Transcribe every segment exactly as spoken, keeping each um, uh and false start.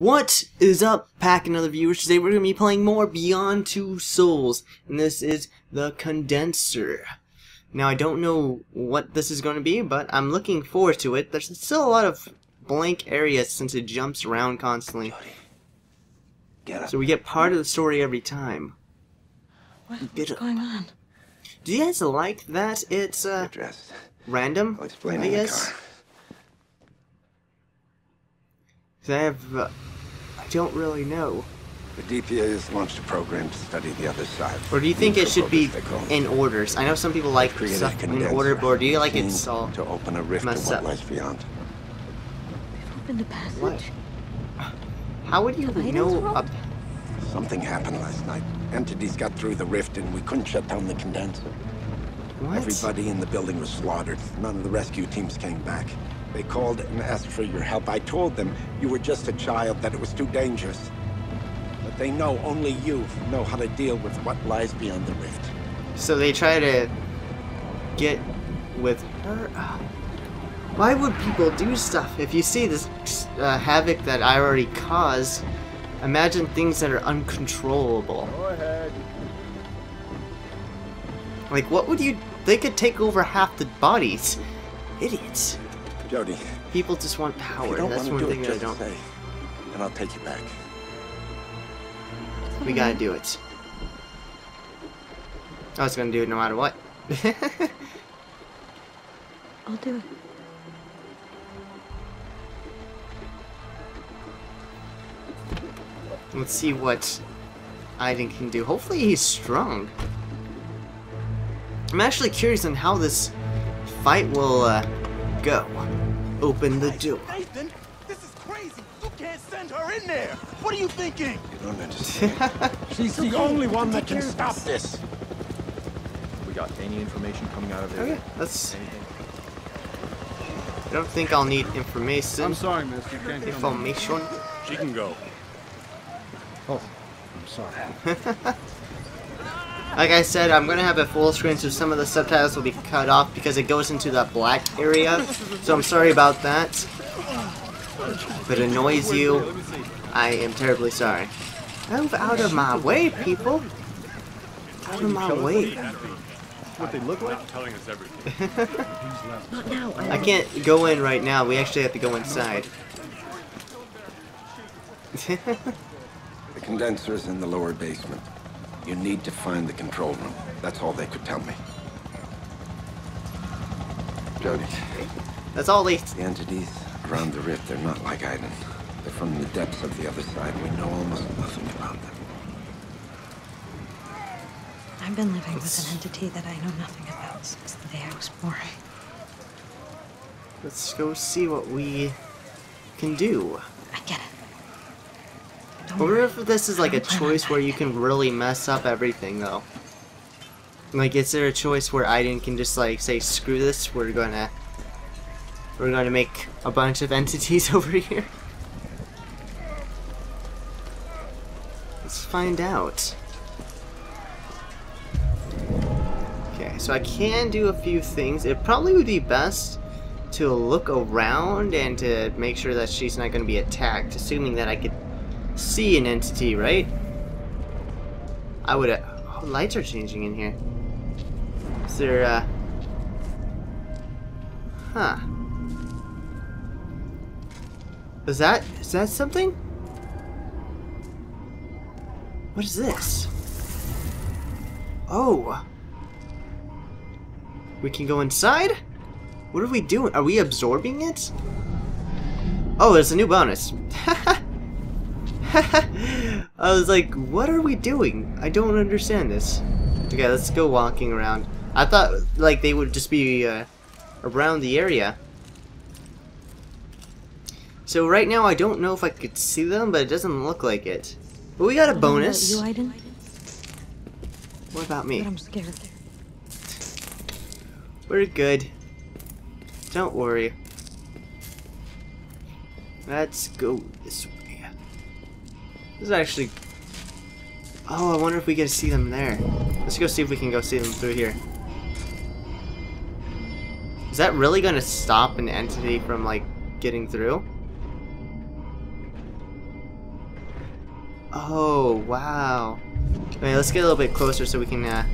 What is up, Pack and other viewers? Today we're going to be playing more Beyond Two Souls, and this is The Condenser. Now, I don't know what this is going to be, but I'm looking forward to it. There's still a lot of blank areas since it jumps around constantly. Jodie, get up. So we get part of the story every time. What's going on? Do you guys like that? It's uh, random, I guess. I have, uh, I don't really know. The D P A has launched a program to study the other side. Or do you think it should be in orders? I know some people like stuff in order, but do you like it's all to open a rift messed up? They've opened a passage. What? How would you know? Up? Something happened last night. Entities got through the rift, and we couldn't shut down the condenser. What? Everybody in the building was slaughtered. None of the rescue teams came back. They called and asked for your help. I told them you were just a child, that it was too dangerous. But they know only you know how to deal with what lies beyond the rift. So they try to get with her? Why would people do stuff? If you see this uh, havoc that I already caused, imagine things that are uncontrollable. Go ahead. Like, what would you... They could take over half the bodies. Idiots. Jodie, people just want power. That's one thing that I don't. Say, and I'll take you back. We gotta do it. I was gonna do it no matter what. I'll do it. Let's see what Aiden can do. Hopefully, he's strong. I'm actually curious on how this fight will uh, go. Open the door. Nathan, this is crazy. You can't send her in there. What are you thinking? You don't understand. She's the only one that can stop this. We got any information coming out of there? Okay, that's. I don't think I'll need information. I'm sorry, miss. You can't get information. She can go. Oh, I'm sorry. Like I said, I'm gonna have it full screen, so some of the subtitles will be cut off because it goes into the black area. So I'm sorry about that. If it annoys you, I am terribly sorry. Move out of my way, people! Out of my way! What they look like? Telling us everything. I can't go in right now. We actually have to go inside. The condenser is in the lower basement. You need to find the control room. That's all they could tell me. Jodie. That's all they... The entities around the rift, they're not like Aiden. They're from the depths of the other side. We know almost nothing about them. I've been living with an entity that I know nothing about since the day I was born. Let's go see what we can do. I get it. I wonder if this is like a choice where you can really mess up everything, though. Like, is there a choice where Aiden can just like say, "Screw this! We're gonna, we're gonna make a bunch of entities over here." Let's find out. Okay, so I can do a few things. It probably would be best to look around and to make sure that she's not going to be attacked, assuming that I could. See an entity, right? I would. Uh, oh, lights are changing in here. Is there? Uh, huh? Is that? Is that something? What is this? Oh, we can go inside. What are we doing? Are we absorbing it? Oh, there's a new bonus. I was like, what are we doing? I don't understand this. Okay, let's go walking around. I thought, like, they would just be uh, around the area. So right now, I don't know if I could see them, but it doesn't look like it. But we got a bonus. What about you, Aiden? What about me? But I'm scared there. We're good. Don't worry. Let's go this way. This is actually... Oh, I wonder if we get to see them there. Let's go see if we can go see them through here. Is that really going to stop an entity from, like, getting through? Oh, wow. Alright, let's get a little bit closer so we can uh,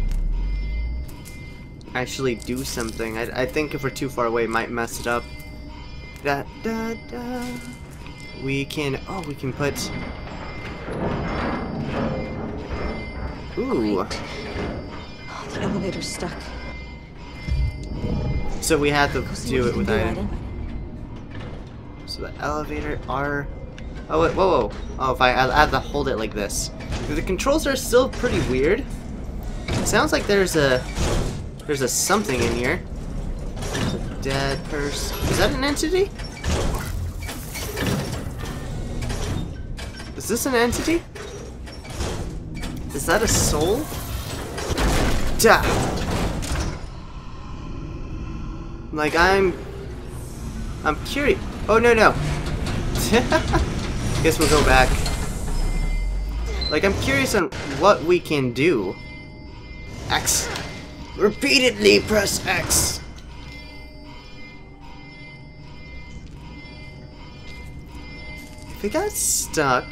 actually do something. I, I think if we're too far away, it might mess it up. Da, da, da. We can... Oh, we can put... Ooh. Great. Oh, the elevator's stuck. So we have to do it with Aiden. So the elevator are... Oh, wait, whoa, whoa. Oh, if I, I have to hold it like this. The controls are still pretty weird. It sounds like there's a... There's a something in here. There's a dead person. Is that an entity? Is this an entity? Is that a soul? Da. Like I'm, I'm curious. Oh no no. Guess we'll go back. Like I'm curious on what we can do. X. Repeatedly press X. If we got stuck.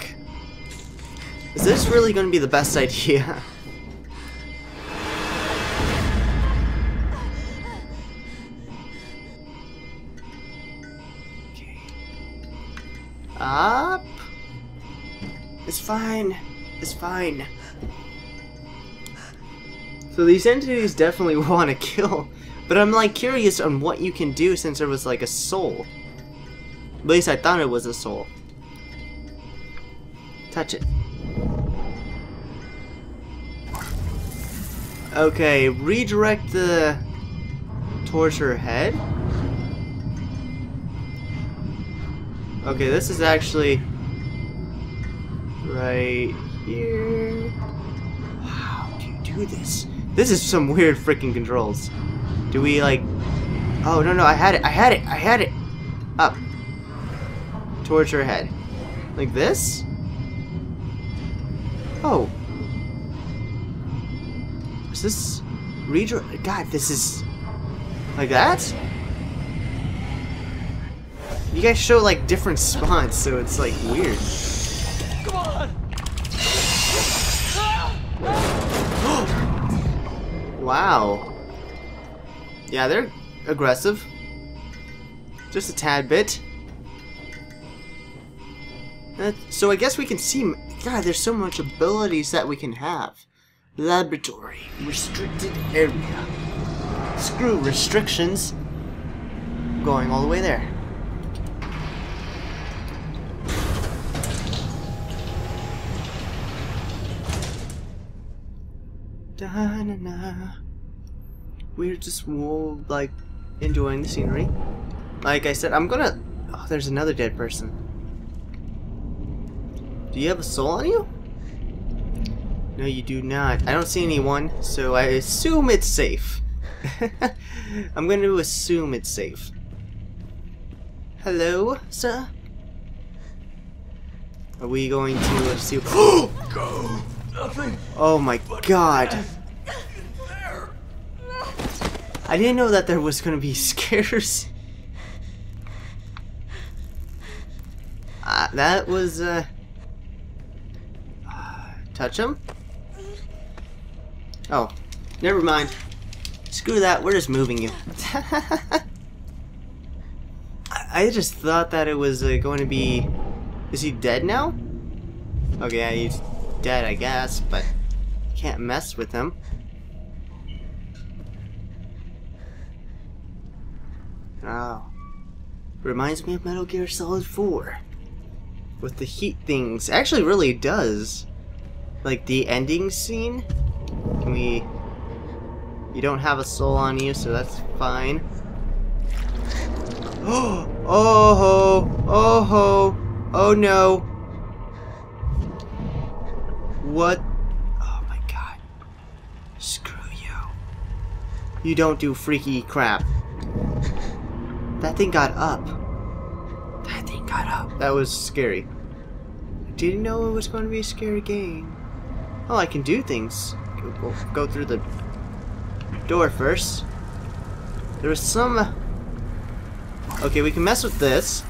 Is this really going to be the best idea? Okay. Up. It's fine. It's fine. So these entities definitely want to kill. But I'm like curious on what you can do since there was like a soul. At least I thought it was a soul. Touch it. Okay, redirect the towards her head. Okay, this is actually right here. Wow, do you do this? This is some weird freaking controls. Do we like... Oh, no, no, I had it, I had it, I had it! Up. Towards her head. Like this? Oh. Is this redraw? God, this is like that. You guys show like different spots, so it's like weird. Come on! Wow. Yeah, they're aggressive. Just a tad bit. So I guess we can see. God, there's so much abilities that we can have. Laboratory. Restricted area. Screw restrictions. Going all the way there. Da-na-na. We're just all, like, enjoying the scenery. Like I said, I'm gonna... Oh, there's another dead person. Do you have a soul on you? No, you do not. I don't see anyone, so I assume it's safe. I'm going to assume it's safe. Hello, sir? Are we going to let's see? Go. Nothing. Oh my God! I didn't know that there was going to be scares. Uh, that was uh. Touch him. Oh, never mind. Screw that, we're just moving you. I just thought that it was uh, going to be... Is he dead now? Okay, yeah, he's dead, I guess, but... Can't mess with him. Oh. Reminds me of Metal Gear Solid four. With the heat things. Actually, really does. Like, the ending scene? Can we... You don't have a soul on you, so that's fine. Oh! Oh-ho! Oh-ho! Oh no! What? Oh my God. Screw you. You don't do freaky crap. That thing got up. That thing got up. That was scary. I didn't know it was going to be a scary game. Oh, I can do things. We'll go through the door first. There was some... Uh... Okay, we can mess with this.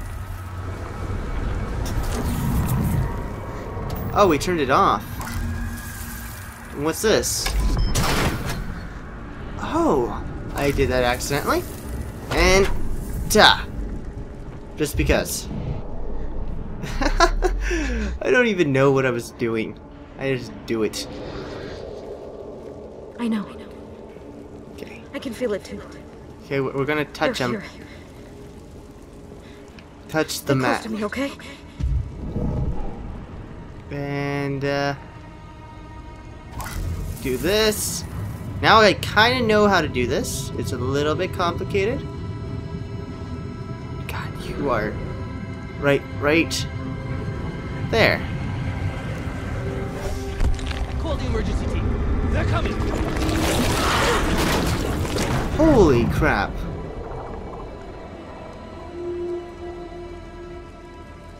Oh, we turned it off. What's this? Oh, I did that accidentally. And ta. Just because. I don't even know what I was doing. I just do it. I know. I know. Okay. I can feel it too. Okay, we're gonna touch him. Touch the map. Close to me, okay? And uh, do this. Now I kind of know how to do this. It's a little bit complicated. God, you are right, right there. Call the emergency team. They're coming. Holy crap.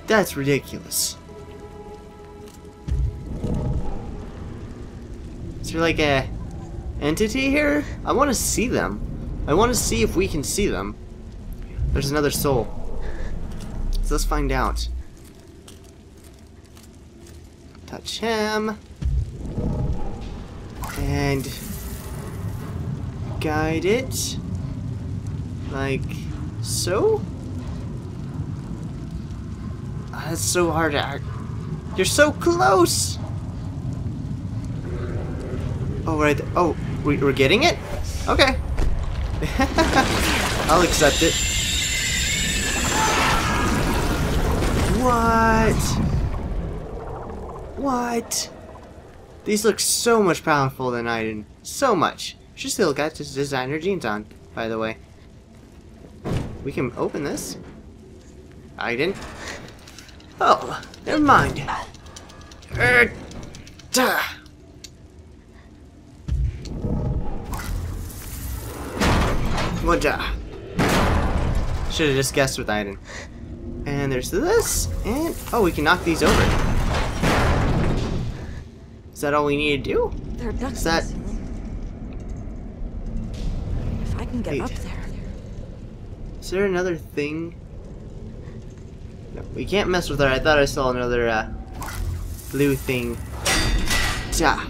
That's ridiculous. Is there like a entity here? I want to see them. I want to see if we can see them. There's another soul. So let's find out. Touch him. And guide it like so. Oh, that's so hard to act. You're so close. Oh, right there. Oh, we, we're getting it. Okay. I'll accept it. What? What? These look so much powerful than Aiden. So much. She still got his designer jeans on, by the way. We can open this. Aiden. Oh, never mind. Er, duh. What duh. Should have just guessed with Aiden. And there's this, and oh, we can knock these over. Is that all we need to do? Is that? Get Wait. Up there. Is there another thing? No, we can't mess with her. I thought I saw another uh, blue thing. Ja.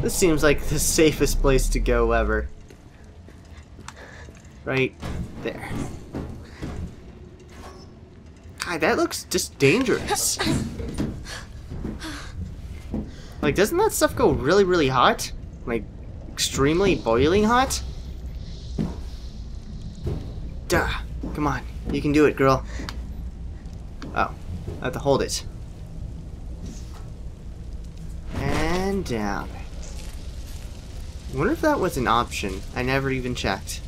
This seems like the safest place to go ever. Right there. God, that looks just dangerous. Like, doesn't that stuff go really, really hot? Like, extremely boiling hot? Duh. Come on. You can do it, girl. Oh. I have to hold it. And down. I wonder if that was an option. I never even checked.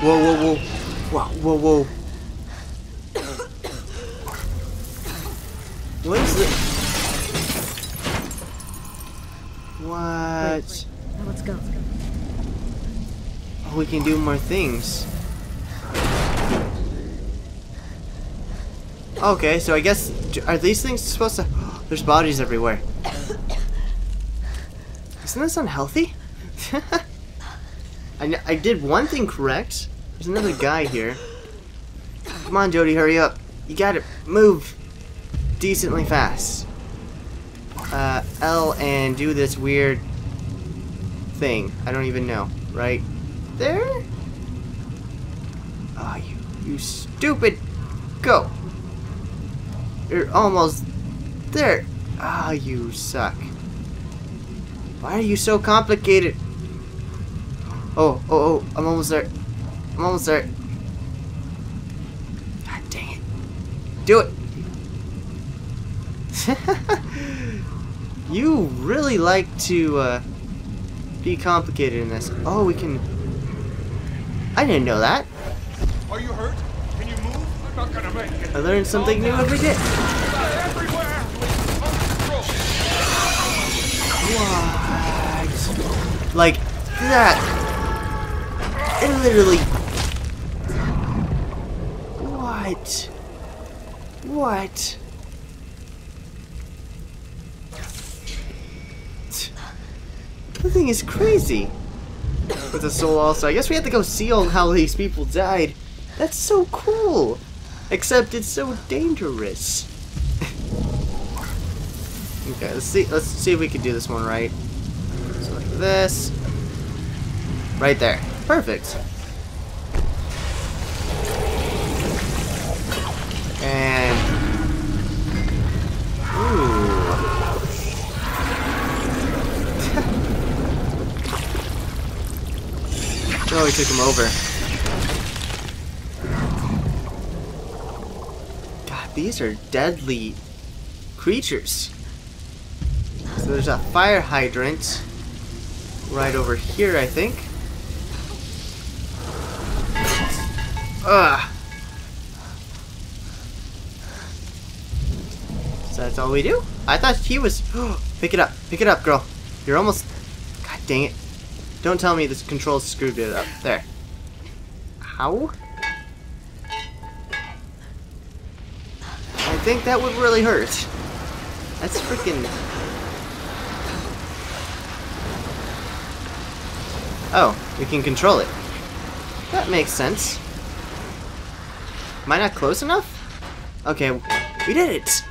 Whoa, whoa, whoa. Whoa, whoa, whoa. What is this? What? Wait, wait. Now let's go. Oh, we can do more things. Okay, so I guess, are these things supposed to? Oh, there's bodies everywhere. Isn't this unhealthy? I, I did one thing correct. There's another guy here. Come on, Jodie, hurry up. You gotta move decently fast. Uh, L and do this weird thing. I don't even know. Right there? Oh, you, you stupid. Go. You're almost there. Ah, oh, you suck. Why are you so complicated? Oh, oh, oh, I'm almost there. I'm almost there. God dang it. Do it. You really like to uh, be complicated in this. Oh, we can. I didn't know that. Are you hurt? Can you move? I'm not gonna make it. I learned something new every day. What? Like that? It literally. What? What? The thing is crazy. With the soul also. I guess we have to go see all how these people died. That's so cool. Except it's so dangerous. Okay, let's see let's see if we can do this one right. So like this. Right there. Perfect. And ooh. Oh, he took him over. God, these are deadly creatures. So there's a fire hydrant right over here, I think. Ugh. So that's all we do? I thought he was... Pick it up. Pick it up, girl. You're almost... God dang it. Don't tell me this control screwed it up. There. Ow. I think that would really hurt. That's freaking... Oh, we can control it. That makes sense. Am I not close enough? Okay, we did it!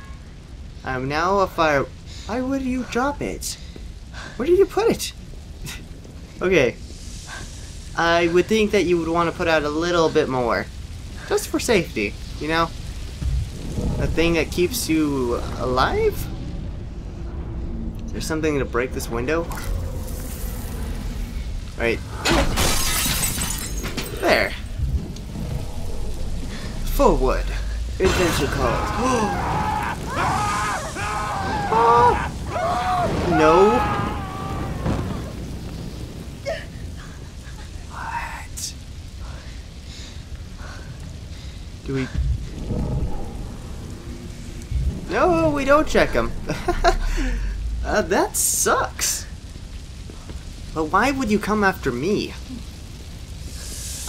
I'm now a fire... Why would you drop it? Where did you put it? Okay. I would think that you would want to put out a little bit more. Just for safety, you know? A thing that keeps you alive? Is there something to break this window? Right. There. Forward. Adventure called. Oh. No. What? Do we... No, we don't check him. uh, that sucks. But why would you come after me?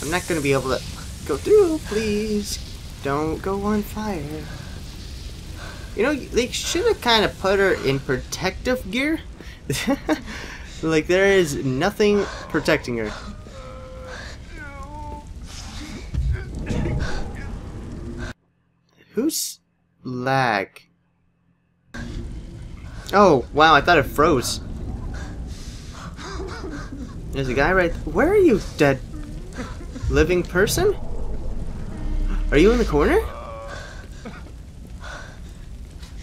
I'm not gonna be able to go through, please. Don't go on fire. You know, they should have kind of put her in protective gear. Like, there is nothing protecting her. Who's lag? Oh, wow, I thought it froze. There's a guy right... Where are you, dead living person? Are you in the corner?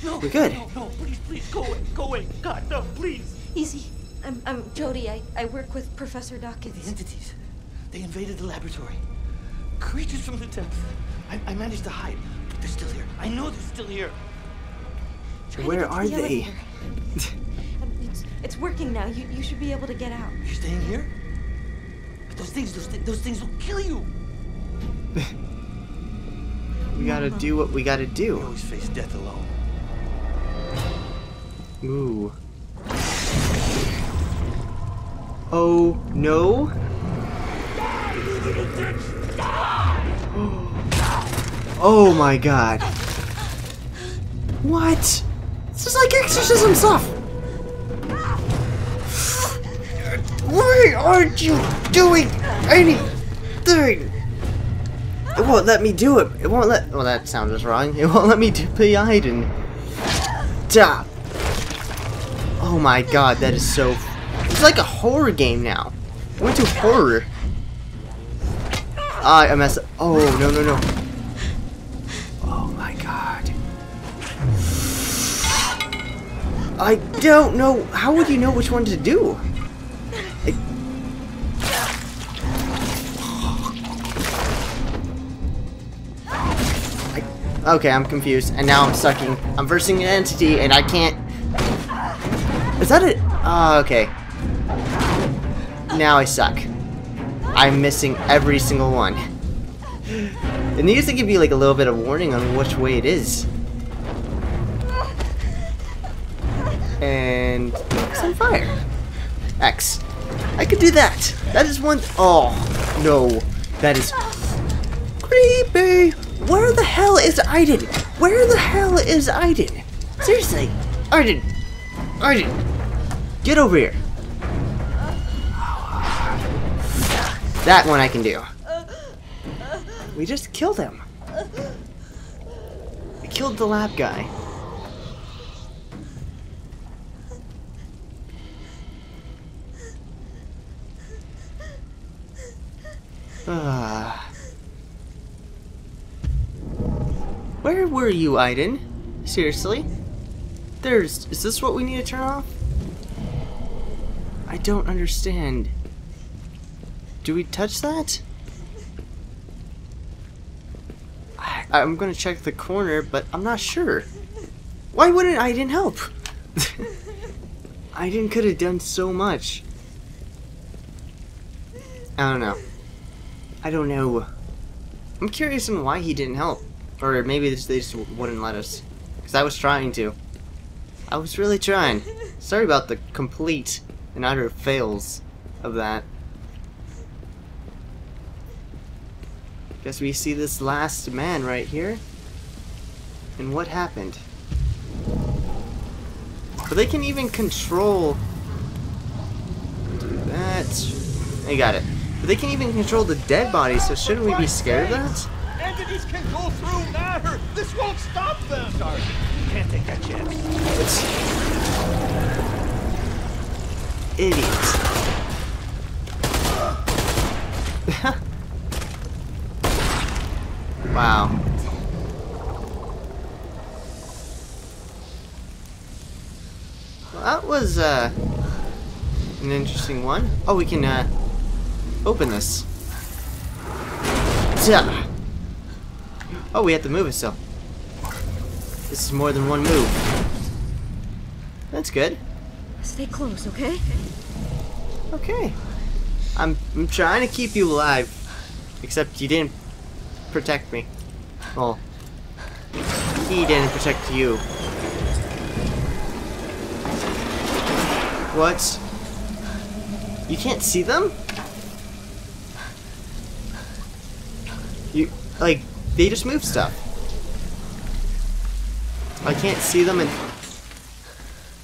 No, we're good. No, no, please, please, go away, go away. God, no, please. Easy. I'm, I'm Jodie. I, I work with Professor Dawkins. The entities. They invaded the laboratory. Creatures from the depths. I, I managed to hide, but they're still here. I know they're still here. Try Where are the they? It's, it's working now. You, you should be able to get out. You're staying here? But those things, those, th those things will kill you. We gotta do what we gotta do. We always face death alone. Ooh. Oh no! Oh my god! What? This is like exorcism stuff. Why aren't you doing anything? It won't let me do it. It won't let. Well, that sound was wrong. It won't let me do Aiden. Da. Oh my god, that is so. It's like a horror game now. I went to horror. Ah, I messed up. Oh no no no. Oh my god. I don't know. How would you know which one to do? Okay, I'm confused, and now I'm sucking. I'm versing an entity, and I can't... Is that it? Oh, okay. Now I suck. I'm missing every single one. And they used to give you, like, a little bit of warning on which way it is. And... some fire. X. I could do that! That is one... Oh, no. That is... creepy! Where the hell is Aiden? Where the hell is Aiden? Seriously, Aiden, Aiden, get over here. That one I can do. We just killed him. killed the lab guy. Ah. Where were you, Aiden? Seriously? There's... Is this what we need to turn off? I don't understand. Do we touch that? I, I'm gonna check the corner, but I'm not sure. Why wouldn't Aiden help? Aiden could have done so much. I don't know. I don't know. I'm curious on why he didn't help. Or maybe they just wouldn't let us. Because I was trying to. I was really trying. Sorry about the complete and utter fails of that. Guess we see this last man right here. And what happened? But they can even control... Do that. They got it. But they can even control the dead body, so shouldn't we be scared of that? Entities can go through matter! This won't stop them! Sorry, can't take that chance. It's... Idiot. Wow. Well, that was, uh... an interesting one. Oh, we can, uh... open this. Duh. Oh, we have to move it still. This is more than one move. That's good. Stay close, okay? Okay. I'm, I'm trying to keep you alive. Except you didn't protect me. Well, he didn't protect you. What? You can't see them? You, like, they just move stuff. I can't see them and...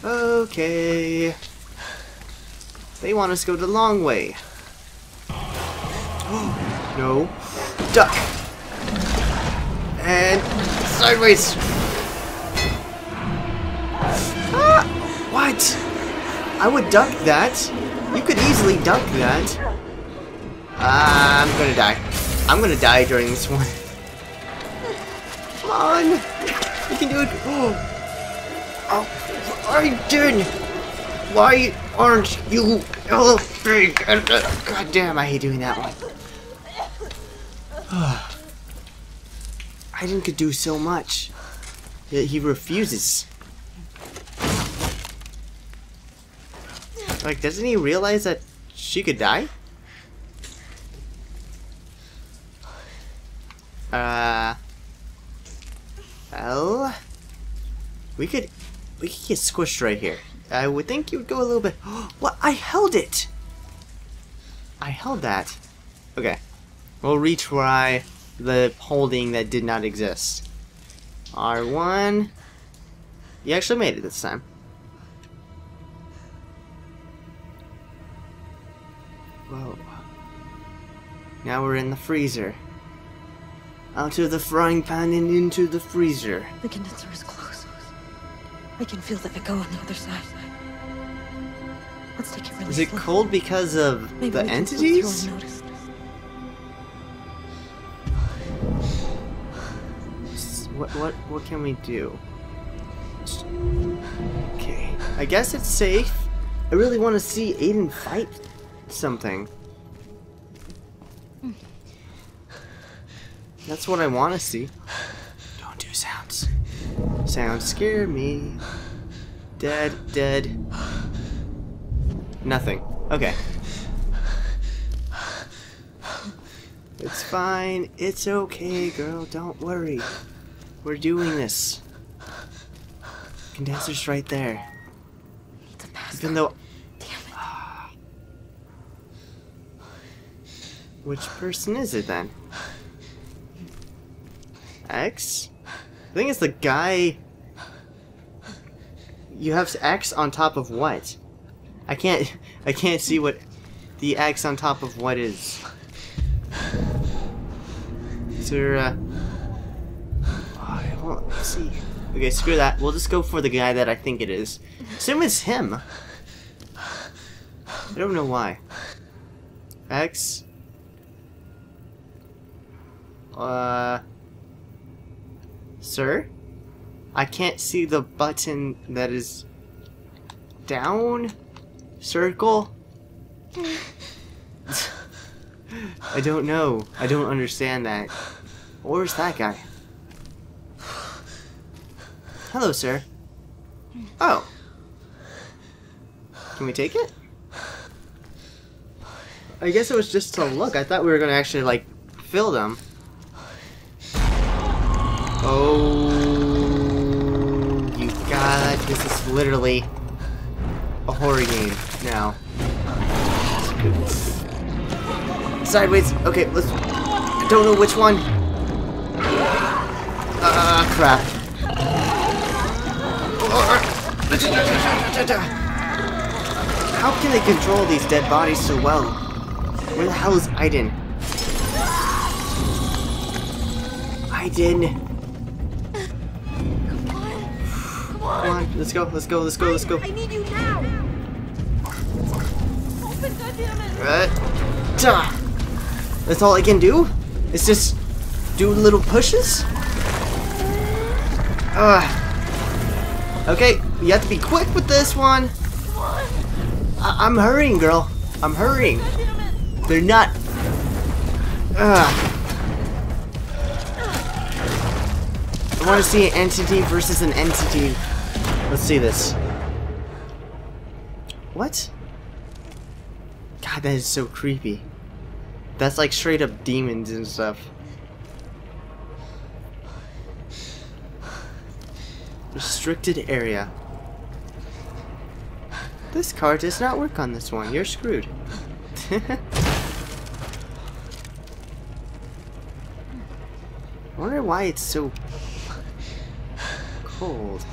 Okay... They want us to go the long way. No. Duck! And... sideways! Ah! What? I would duck that. You could easily duck that. Ah, I'm gonna die. I'm gonna die during this one. Come on! You can do it! Oh! Oh! Aiden! Why aren't you helping? God damn, I hate doing that one. Aiden could do so much. Yet he refuses. Like, doesn't he realize that she could die? Uh, well, we could, we could get squished right here. I would think you would go a little bit. What? I held it. I held that. Okay, we'll retry the holding that did not exist. R one. You actually made it this time. Whoa. Now we're in the freezer. Out of the frying pan and into the freezer. The condenser is close. I can feel the echo on the other side. Let's take it really Is it slow. Cold because of Maybe the entities? What, what, what can we do? Okay. I guess it's safe. I really want to see Aiden fight something. That's what I want to see. Don't do sounds. Sounds scare me. Dead, dead. Nothing. Okay. It's fine. It's okay, girl. Don't worry. We're doing this. Condenser's right there. Even though... Damn it. Which person is it then? X? I think it's the guy... You have X on top of what? I can't... I can't see what the X on top of what is. Is there, uh... I Well, let's see. Okay, screw that. We'll just go for the guy that I think it is. Assume it's him. I don't know why. X. Uh. Sir? I can't see the button that is down? Circle? I don't know. I don't understand that. Where's that guy? Hello, sir. Oh. Can we take it? I guess it was just to look. I thought we were gonna actually, like, fill them. Oh. You god. This is literally a horror game now. Sideways. Okay, let's... I don't know which one. Ah, uh, crap. How can they control these dead bodies so well? Where the hell is Aiden? Aiden! Come on. Come on, let's go, let's go, let's go, let's go. I need you now. Open, goddammit. Duh. That's all I can do? It's just do little pushes? Ugh. Okay, you have to be quick with this one. I I'm hurrying, girl. I'm hurrying. They're not. Ugh. I want to see an entity versus an entity. Let's see this. What? God, that is so creepy. That's like straight up demons and stuff. Restricted area. This card does not work on this one. You're screwed. I wonder why it's so cold.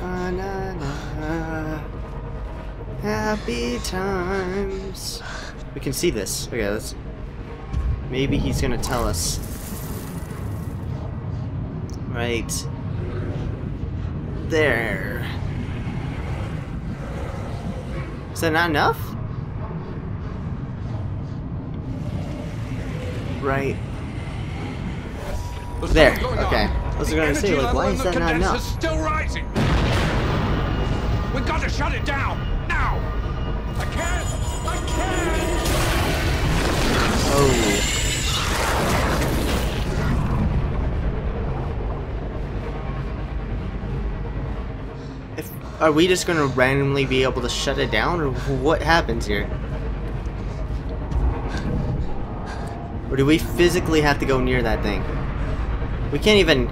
Na, na, na. Happy times. We can see this. Okay, let's. Maybe he's gonna tell us. Right there. Is that not enough? Right there. Okay. I was gonna say, like, why is that not enough? Still rising. We gotta shut it down now. I can't. I can't. Oh. Are we just gonna randomly be able to shut it down, or what happens here? Or do we physically have to go near that thing? We can't even...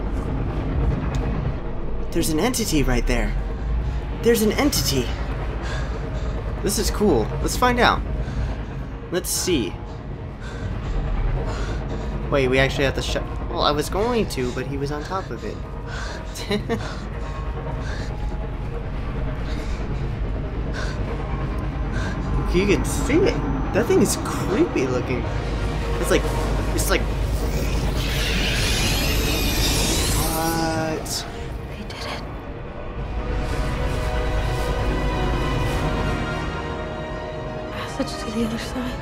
There's an entity right there. There's an entity. This is cool. Let's find out. Let's see. Wait, we actually have to shut... Well, I was going to, but he was on top of it. You can see it. That thing is creepy looking. It's like, it's like. What? They did it. Passage to the other side.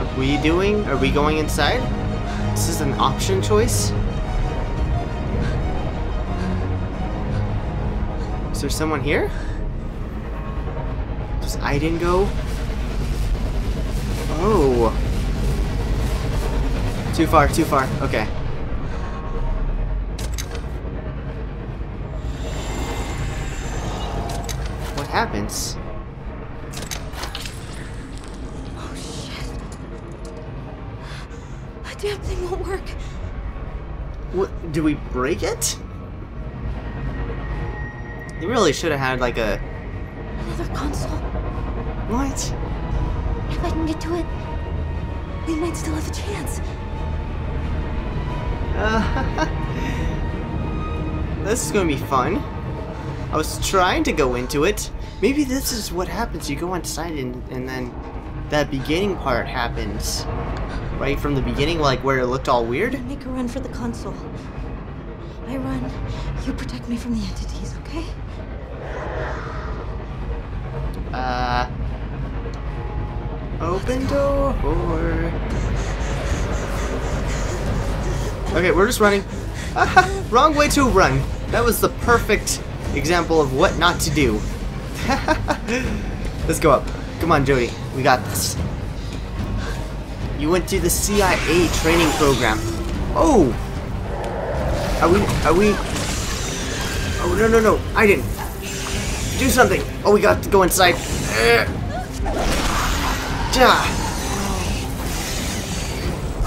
Are we doing? Are we going inside? This is an option choice. Is there someone here? I didn't go. Oh. Too far, too far. Okay. What happens? Oh shit. That damn thing won't work. What, do we break it? They really should have had like a another console. What? If I can get to it, we might still have a chance. Uh, this is gonna be fun. I was trying to go into it. Maybe this is what happens. You go inside and, and then that beginning part happens. Right from the beginning, like where it looked all weird? Make a run for the console. I run. You protect me from the entities, okay? Uh... Open door. Okay, we're just running. Ah, wrong way to run. That was the perfect example of what not to do. Let's go up. Come on, Jodie. We got this. You went through the C I A training program. Oh! Are we... Are we... Oh, no, no, no. I didn't. Do something. Oh, we got to go inside.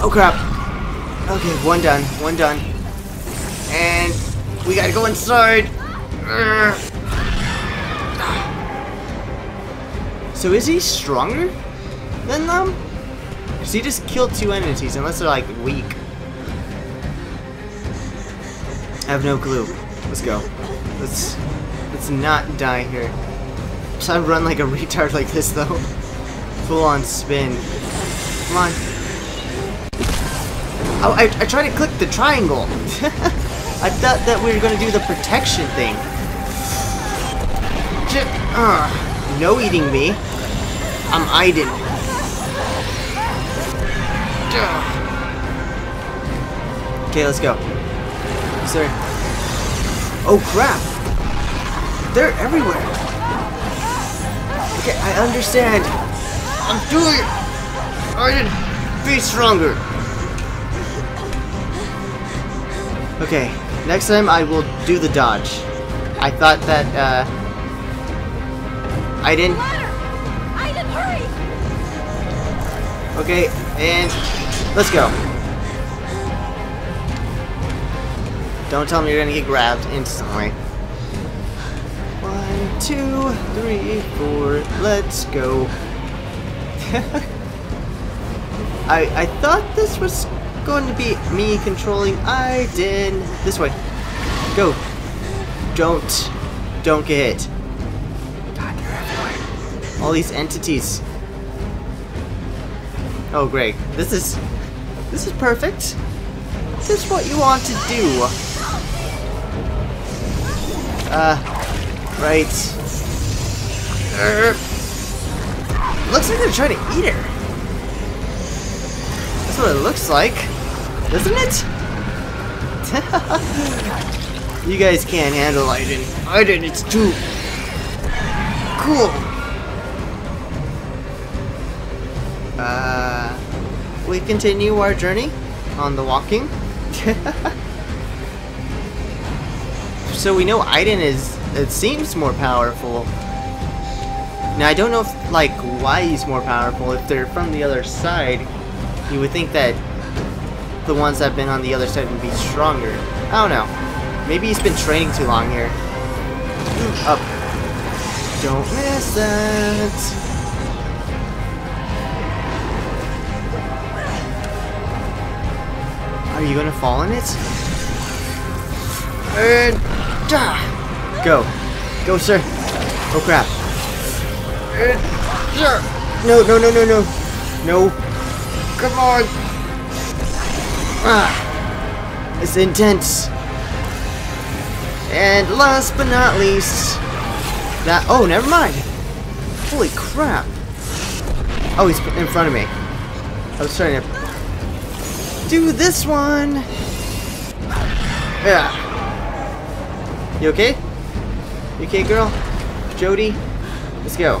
Oh, crap. Okay, one done. One done. And we gotta go inside. So is he stronger than them? So he just killed two entities, unless they're like weak. I have no clue. Let's go. Let's let's not die here. Should I run like a retard like this though? Full on spin. Come on. Oh, I I tried to click the triangle. I thought that we were gonna do the protection thing. Just, uh, no eating me. I'm Aiden. Okay, let's go. Sir. Oh crap! They're everywhere. Okay, I understand. I'm doing it. Aiden, be stronger. Okay, next time I will do the dodge. I thought that uh, Aiden. Aiden, hurry! Okay, and let's go. Don't tell me you're gonna get grabbed instantly. One, two, three, four, let's go. I I thought this was going to be me controlling Aiden. This way. Go. Don't don't get hit. God, you're everywhere. All these entities. Oh great. This is this is perfect. This is what you want to do. Uh, right. Er, looks like they're trying to eat her. That's what it looks like, doesn't it? You guys can't handle Aiden. Aiden, it's too cool. Uh, we continue our journey on the walking. So we know Aiden is, it seems, more powerful. Now I don't know if, like, why he's more powerful. If they're from the other side, you would think that the ones that have been on the other side would be stronger. I don't know. Maybe he's been training too long here. Up. Don't miss that. Are you gonna fall in it? And ah, go, go, sir. Oh crap! And, sir. No, no, no, no, no, no! Come on! Ah, it's intense. And last but not least, that. Oh, never mind. Holy crap! Oh, he's in front of me. I was trying to. Do this one. Yeah. You okay? You okay, girl? Jodie? Let's go.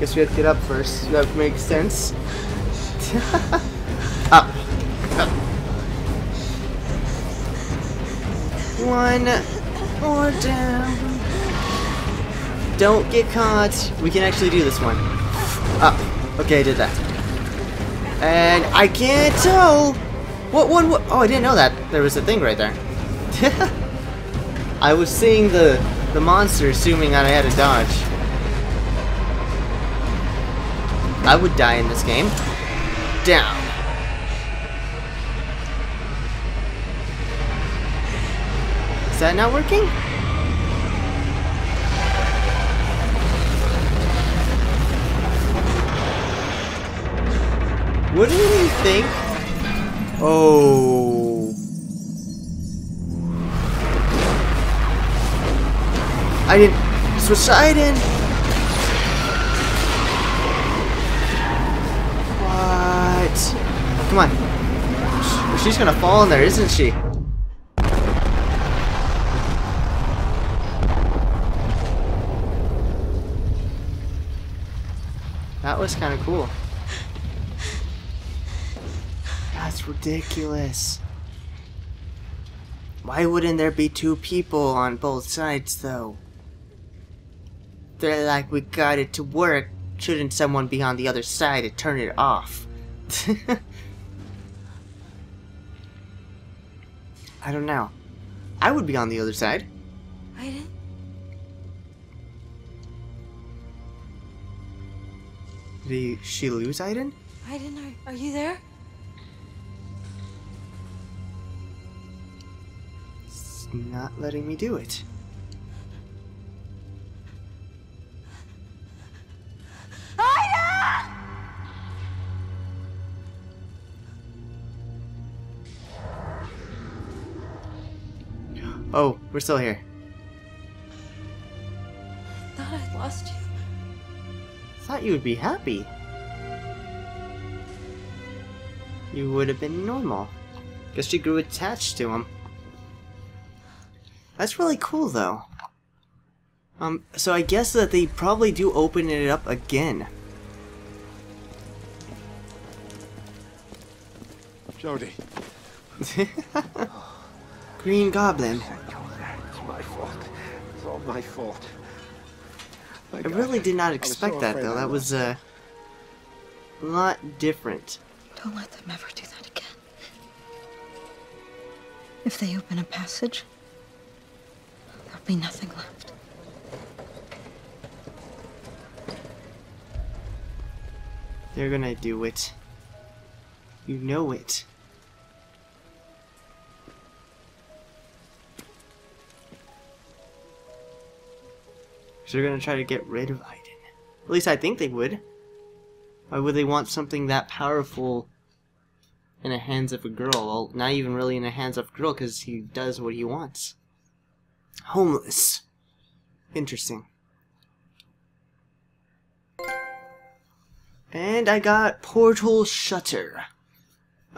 Guess we have to get up first. That makes sense. Up. Up. One more down. Don't get caught. We can actually do this one. Up. Okay, I did that. And I can't tell what one. What, oh, I didn't know that there was a thing right there. I was seeing the the monster, assuming that I had to dodge. I would die in this game. Down. Is that not working? What do you think? Oh. I didn't switch to Aiden. What? Come on. She's gonna fall in there, isn't she? That was kind of cool. That's ridiculous. Why wouldn't there be two people on both sides, though? They're like, we got it to work. Shouldn't someone be on the other side to turn it off? I don't know. I would be on the other side. I didn't. Did she lose Aiden? Aiden, are, are you there? It's not letting me do it. Aiden! Oh, we're still here. I thought I lost you. Thought you would be happy. You would have been normal. Guess she grew attached to him. That's really cool, though. Um, so I guess that they probably do open it up again. Jodie. Green Goblin. It's my fault. It's all my fault. I really did not expect that, though. That was a lot different. Don't let them ever do that again. If they open a passage, there'll be nothing left. They're gonna do it. You know it. So they're gonna try to get rid of Aiden. At least I think they would. Why would they want something that powerful in the hands of a girl? Well, not even really in the hands of a girl, because he does what he wants. Homeless. Interesting. And I got Portal Shutter.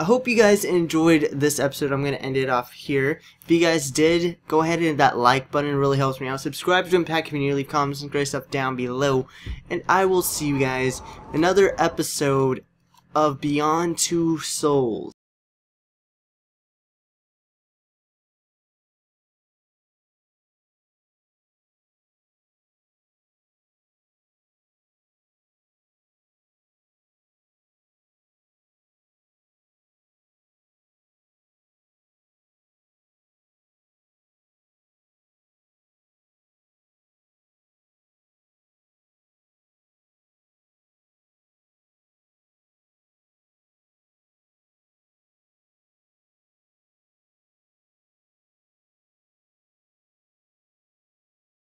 I hope you guys enjoyed this episode. I'm going to end it off here. If you guys did, go ahead and hit that like button. It really helps me out. Subscribe to Impact Community. Leave comments and great stuff down below. And I will see you guys in another episode of Beyond Two Souls.